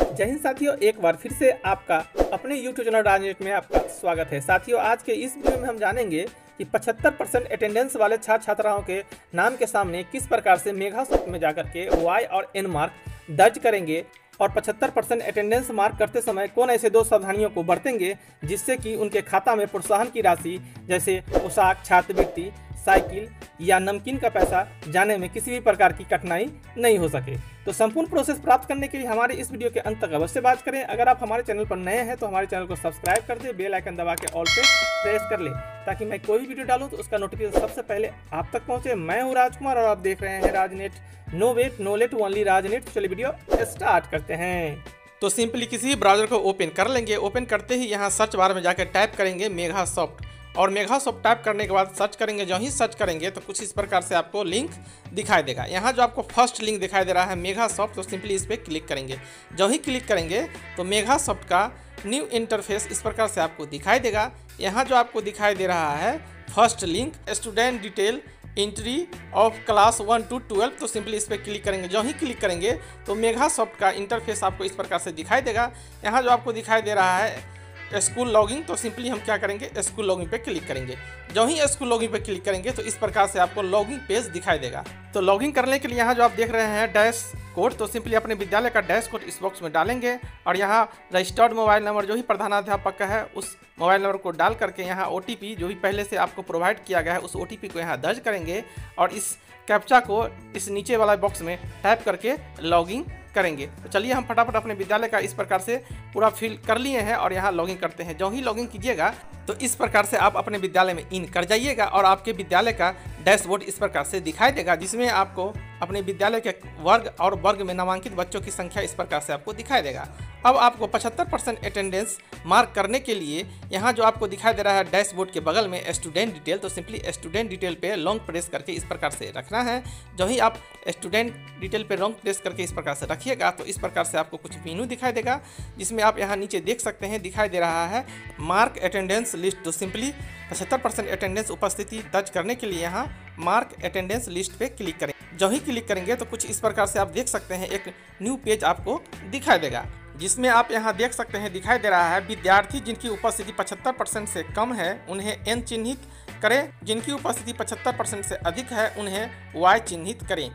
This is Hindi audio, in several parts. जय हिंद साथियों, एक बार फिर से आपका अपने YouTube चैनल राजनीति में आपका स्वागत है। साथियों, आज के इस वीडियो में हम जानेंगे कि 75% अटेंडेंस वाले छात्र छात्राओं के नाम के सामने किस प्रकार से मेघा सॉफ्ट में जाकर के Y और N मार्क दर्ज करेंगे और 75% अटेंडेंस मार्क करते समय कौन ऐसे दो सावधानियों को बरतेंगे जिससे कि उनके खाता में प्रोत्साहन की राशि जैसे पोशाक, छात्रवृत्ति, साइकिल या नमकीन का पैसा जाने में किसी भी प्रकार की कठिनाई नहीं हो सके। तो संपूर्ण प्रोसेस प्राप्त करने के लिए हमारे इस वीडियो के अंत तक अवश्य बात करें। अगर आप हमारे चैनल पर नए हैं तो हमारे चैनल को सब्सक्राइब कर दें, बेल आइकन दबा के ऑल पे प्रेस कर लें ताकि मैं कोई भी वीडियो डालूं तो उसका नोटिफिकेशन सबसे पहले आप तक पहुंचे। मैं हूं राजकुमार और आप देख रहे हैं Rajnet. No wait no late, only Rajnet. चलिए वीडियो स्टार्ट करते हैं। तो सिंपली किसी भी ब्राउजर को ओपन कर लेंगे। ओपन करते ही यहाँ सर्च बार में जाकर टाइप करेंगे मेघा सॉफ्ट और मेघा सॉफ्ट टाइप करने के बाद सर्च करेंगे। जो ही सर्च करेंगे तो कुछ इस प्रकार से आपको लिंक दिखाई देगा। यहाँ जो आपको फर्स्ट लिंक दिखाई दे रहा है मेघा सॉफ्ट, तो सिंपली इस पर क्लिक करेंगे। जो ही क्लिक करेंगे तो मेघा सॉफ्ट का न्यू इंटरफेस इस प्रकार से आपको दिखाई देगा। यहाँ जो आपको दिखाई दे रहा है first link student detail entry of class 1 to 12, तो सिंपली इस पर क्लिक करेंगे। जो ही क्लिक करेंगे तो मेघा सॉफ्ट का इंटरफेस आपको इस प्रकार से दिखाई देगा। यहाँ जो आपको दिखाई दे रहा है स्कूल लॉगिन, तो सिंपली हम क्या करेंगे स्कूल लॉगिन पे क्लिक करेंगे। जो ही स्कूल लॉगिन पे क्लिक करेंगे तो इस प्रकार से आपको लॉगिन पेज दिखाई देगा। तो लॉगिन करने के लिए यहाँ जो आप देख रहे हैं डैश कोड, तो सिंपली अपने विद्यालय का डैश कोड इस बॉक्स में डालेंगे और यहाँ रजिस्टर्ड मोबाइल नंबर जो ही प्रधानाध्यापक का है उस मोबाइल नंबर को डाल करके यहाँ OTP जो भी पहले से आपको प्रोवाइड किया गया है उस OTP को यहाँ दर्ज करेंगे और इस कैप्चा को इस नीचे वाला बॉक्स में टाइप करके लॉगिन करेंगे। तो चलिए हम फटाफट अपने विद्यालय का इस प्रकार से पूरा फिल कर लिए हैं और यहाँ लॉगिन करते हैं। जो ही लॉगिन कीजिएगा तो इस प्रकार से आप अपने विद्यालय में इन कर जाइएगा और आपके विद्यालय का डैशबोर्ड इस प्रकार से दिखाई देगा, जिसमें आपको अपने विद्यालय के वर्ग और वर्ग में नामांकित बच्चों की संख्या इस प्रकार से आपको दिखाई देगा। अब आपको 75% अटेंडेंस मार्क करने के लिए यहाँ जो आपको दिखाई दे रहा है डैशबोर्ड के बगल में स्टूडेंट डिटेल, तो सिंपली स्टूडेंट डिटेल पे लॉन्ग प्रेस करके इस प्रकार से रखना है। जो ही आप स्टूडेंट डिटेल पे लॉन्ग प्रेस करके इस प्रकार से रखिएगा तो इस प्रकार से आपको कुछ मेनू दिखाई देगा, जिसमें आप यहाँ नीचे देख सकते हैं दिखाई दे रहा है मार्क अटेंडेंस लिस्ट। तो सिंपली 75% अटेंडेंस उपस्थिति दर्ज करने के लिए यहाँ मार्क अटेंडेंस लिस्ट पे क्लिक करें। जो ही क्लिक करेंगे तो कुछ इस प्रकार से आप देख सकते हैं एक न्यू पेज आपको दिखाई देगा, जिसमें आप यहां देख सकते हैं दिखाई दे रहा है विद्यार्थी जिनकी उपस्थिति 75% से कम है उन्हें N चिन्हित करें, जिनकी उपस्थिति 75% से अधिक है उन्हें Y चिन्हित करें।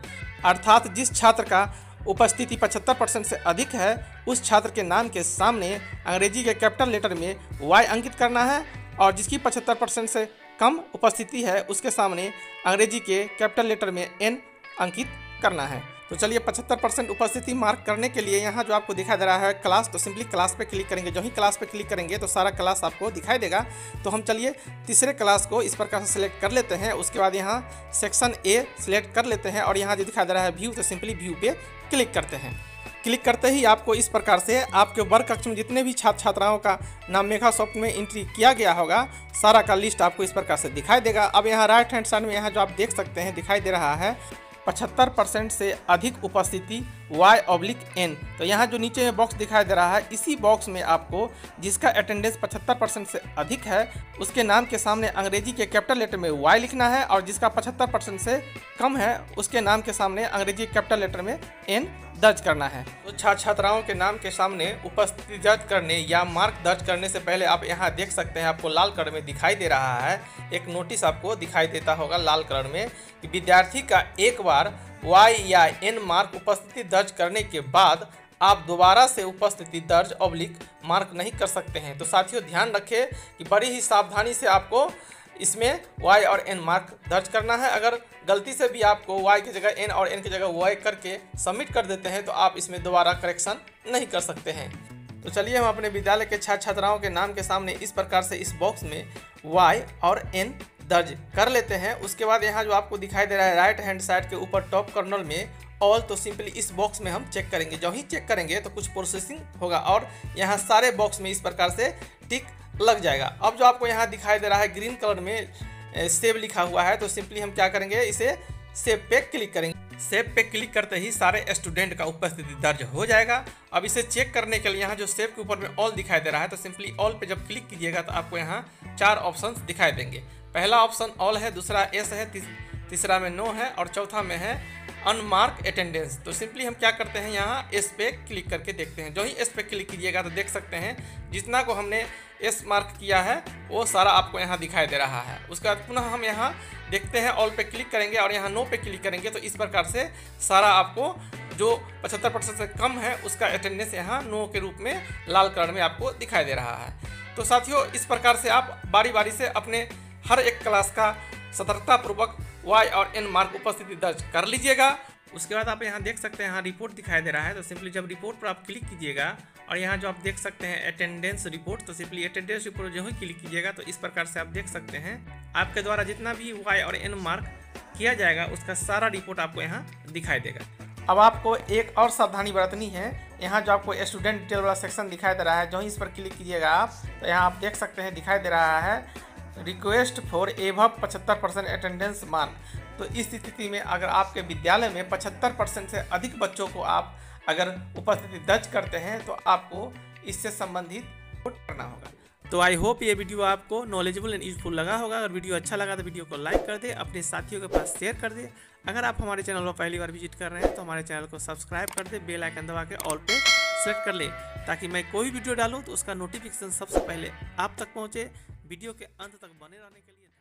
अर्थात जिस छात्र का उपस्थिति 75% से अधिक है उस छात्र के नाम के सामने अंग्रेजी के कैपिटल लेटर में Y अंकित करना है और जिसकी 75% से कम उपस्थिति है उसके सामने अंग्रेजी के कैपिटल लेटर में N अंकित करना है। तो चलिए 75% उपस्थिति मार्क करने के लिए यहाँ जो आपको दिखाई दे रहा है क्लास, तो सिंपली क्लास पे क्लिक करेंगे। जो ही क्लास पे क्लिक करेंगे तो सारा क्लास आपको दिखाई देगा। तो हम चलिए तीसरे क्लास को इस प्रकार से सिलेक्ट कर लेते हैं। उसके बाद यहाँ सेक्शन A सिलेक्ट कर लेते हैं और यहाँ जो दिखाई दे रहा है व्यू, तो सिंपली व्यू पे क्लिक करते हैं। क्लिक करते ही आपको इस प्रकार से आपके वर्ग कक्ष में जितने भी छात्र छात्राओं का नाम मेघा सॉफ्ट में एंट्री किया गया होगा सारा का लिस्ट आपको इस प्रकार से दिखाई देगा। अब यहाँ राइट हैंड साइड में यहाँ जो आप देख सकते हैं दिखाई दे रहा है 75% से अधिक उपस्थिति Y/N, तो यहाँ जो नीचे में बॉक्स दिखाई दे रहा है इसी बॉक्स में आपको जिसका अटेंडेंस 75% से अधिक है उसके नाम के सामने अंग्रेजी के कैपिटल लेटर में Y लिखना है और जिसका 75% से कम है उसके नाम के सामने अंग्रेजी कैपिटल लेटर में N दर्ज करना है। तो छात्र छात्राओं के नाम के सामने उपस्थिति दर्ज करने या मार्क दर्ज करने से पहले आप यहाँ देख सकते हैं आपको लाल कलर में दिखाई दे रहा है एक नोटिस आपको दिखाई देता होगा लाल कलर में कि विद्यार्थी का एक बार Y या N मार्क उपस्थिति दर्ज करने के बाद आप दोबारा से उपस्थिति दर्ज / मार्क नहीं कर सकते हैं। तो साथियों ध्यान रखें कि बड़ी ही सावधानी से आपको इसमें Y और N मार्क दर्ज करना है। अगर गलती से भी आपको Y की जगह N और N की जगह Y करके सबमिट कर देते हैं तो आप इसमें दोबारा करेक्शन नहीं कर सकते हैं। तो चलिए हम अपने विद्यालय के छात्र छात्राओं के नाम के सामने इस प्रकार से इस बॉक्स में Y और N दर्ज कर लेते हैं। उसके बाद यहाँ जो आपको दिखाई दे रहा है राइट हैंड साइड के ऊपर टॉप कॉर्नर में ऑल, तो सिंपली इस बॉक्स में हम चेक करेंगे। जो ही चेक करेंगे तो कुछ प्रोसेसिंग होगा और यहाँ सारे बॉक्स में इस प्रकार से टिक लग जाएगा। अब जो आपको यहाँ दिखाई दे रहा है ग्रीन कलर में सेव लिखा हुआ है, तो सिंपली हम क्या करेंगे इसे सेव पे क्लिक करेंगे। सेव पे क्लिक करते ही सारे स्टूडेंट का उपस्थिति दर्ज हो जाएगा। अब इसे चेक करने के लिए यहाँ जो सेव के ऊपर में ऑल दिखाई दे रहा है, तो सिंपली ऑल पे जब क्लिक कीजिएगा तो आपको यहाँ 4 ऑप्शन दिखाई देंगे। पहला ऑप्शन ऑल है, दूसरा एस है, तीसरा में नो है और चौथा में है अनमार्क अटेंडेंस। तो सिंपली हम क्या करते हैं, यहाँ एस पे क्लिक करके देखते हैं। जो ही एस पे क्लिक कीजिएगा तो देख सकते हैं जितना को हमने एस मार्क किया है वो सारा आपको यहाँ दिखाई दे रहा है। उसके बाद पुनः हम यहाँ देखते हैं ऑल पे क्लिक करेंगे और यहाँ नो पे क्लिक करेंगे तो इस प्रकार से सारा आपको जो 75% से कम है उसका अटेंडेंस यहाँ नो के रूप में लाल कलर में आपको दिखाई दे रहा है। तो साथियों, इस प्रकार से आप बारी बारी से अपने हर एक क्लास का सतर्कतापूर्वक Y और N मार्क उपस्थिति दर्ज कर लीजिएगा। उसके बाद आप यहाँ देख सकते हैं, यहाँ रिपोर्ट दिखाई दे रहा है। तो सिंपली जब रिपोर्ट पर आप क्लिक कीजिएगा और यहाँ जो आप देख सकते हैं अटेंडेंस रिपोर्ट, तो सिंपली अटेंडेंस रिपोर्ट जो ही क्लिक कीजिएगा तो इस प्रकार से आप देख सकते हैं आपके द्वारा जितना भी Y और N मार्क किया जाएगा उसका सारा रिपोर्ट आपको यहाँ दिखाई देगा। अब आपको एक और सावधानी बरतनी है। यहाँ जो आपको स्टूडेंट डिटेल वाला सेक्शन दिखाई दे रहा है, जो ही इस पर क्लिक कीजिएगा आप तो यहाँ आप देख सकते हैं दिखाई दे रहा है request for above 75% attendance mark. तो इस स्थिति में अगर आपके विद्यालय में 75% से अधिक बच्चों को आप अगर उपस्थिति दर्ज करते हैं तो आपको इससे संबंधित रिपोर्ट करना होगा। तो आई होप ये वीडियो आपको नॉलेजेबल एंड यूजफुल लगा होगा। अगर वीडियो अच्छा लगा तो वीडियो को लाइक कर दे, अपने साथियों के पास शेयर कर दे। अगर आप हमारे चैनल पर पहली बार विजिट कर रहे हैं तो हमारे चैनल को सब्सक्राइब कर दे, बेल आइकन दबा के ऑल पे सेलेक्ट कर ले ताकि मैं कोई वीडियो डालूँ तो उसका नोटिफिकेशन सबसे पहले आप तक पहुँचे। वीडियो के अंत तक बने रहने के लिए